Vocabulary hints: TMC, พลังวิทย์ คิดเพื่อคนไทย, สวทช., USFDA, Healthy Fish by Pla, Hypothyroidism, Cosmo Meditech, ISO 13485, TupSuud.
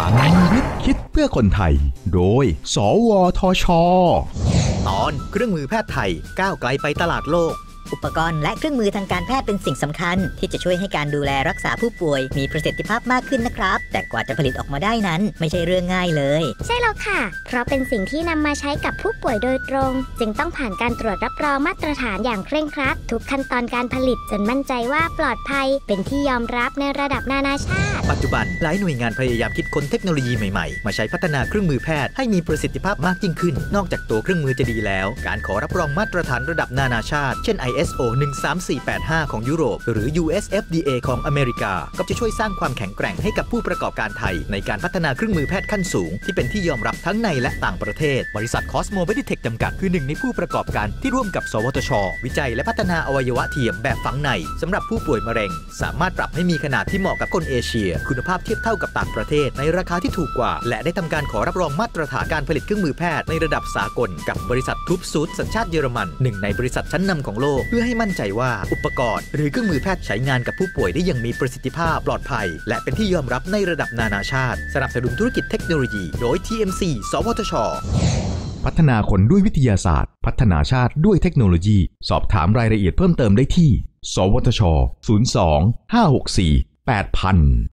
ลังวิทย์คิดเพื่อคนไทยโดยสวทช.ตอนเครื่องมือแพทย์ไทยก้าวไกลไปตลาดโลกอุปกรณ์และเครื่องมือทางการแพทย์เป็นสิ่งสำคัญที่จะช่วยให้การดูแลรักษาผู้ป่วยมีประสิทธิภาพมากขึ้นนะครับแต่กว่าจะผลิตออกมาได้นั้นไม่ใช่เรื่องง่ายเลยใช่แล้วค่ะเพราะเป็นสิ่งที่นำมาใช้กับผู้ป่วยโดยตรงจึงต้องผ่านการตรวจรับรองมาตรฐานอย่างเคร่งครัดทุกขั้นตอนการผลิตจนมั่นใจว่าปลอดภัยเป็นที่ยอมรับในระดับนานาชาติปัจจุบันหลายหน่วยงานพยายามคิดค้นเทคโนโลยีใหม่ๆมาใช้พัฒนาเครื่องมือแพทย์ให้มีประสิทธิภาพมากยิ่งขึ้นนอกจากตัวเครื่องมือจะดีแล้วการขอรับรองมาตรฐานระดับนานาชาติเช่นISO 13485 ของยุโรปหรือ USFDA ของอเมริกาก็จะช่วยสร้างความแข็งแกร่งให้กับผู้ประกอบการไทยในการพัฒนาเครื่องมือแพทย์ขั้นสูงที่เป็นที่ยอมรับทั้งในและต่างประเทศบริษัท Cosmo Meditech จำกัดคือหนึ่งในผู้ประกอบการที่ร่วมกับสวทช.วิจัยและพัฒนาอวัยวะเทียมแบบฝังในสำหรับผู้ป่วยมะเร็งสามารถปรับให้มีขนาดที่เหมาะกับคนเอเชียคุณภาพเทียบเท่ากับต่างประเทศในราคาที่ถูกกว่าและได้ทำการขอรับรองมาตรฐานการผลิตเครื่องมือแพทย์ในระดับสากลกับบริษัททูปซูดสัญชาติเยอรมันหนึ่งในบริษัทชั้นนำของโลกเพื่อให้มั่นใจว่าอุปกรณ์หรือเครื่องมือแพทย์ใช้งานกับผู้ป่วยได้อย่างมีประสิทธิภาพปลอดภัยและเป็นที่ยอมรับในระดับนานาชาติสนับสนุนธุรกิจเทคโนโลยีโดย TMC สวทช.พัฒนาคนด้วยวิทยาศาสตร์พัฒนาชาติด้วยเทคโนโลยีสอบถามรายละเอียดเพิ่มเติมได้ที่สวทช. 02 564 8000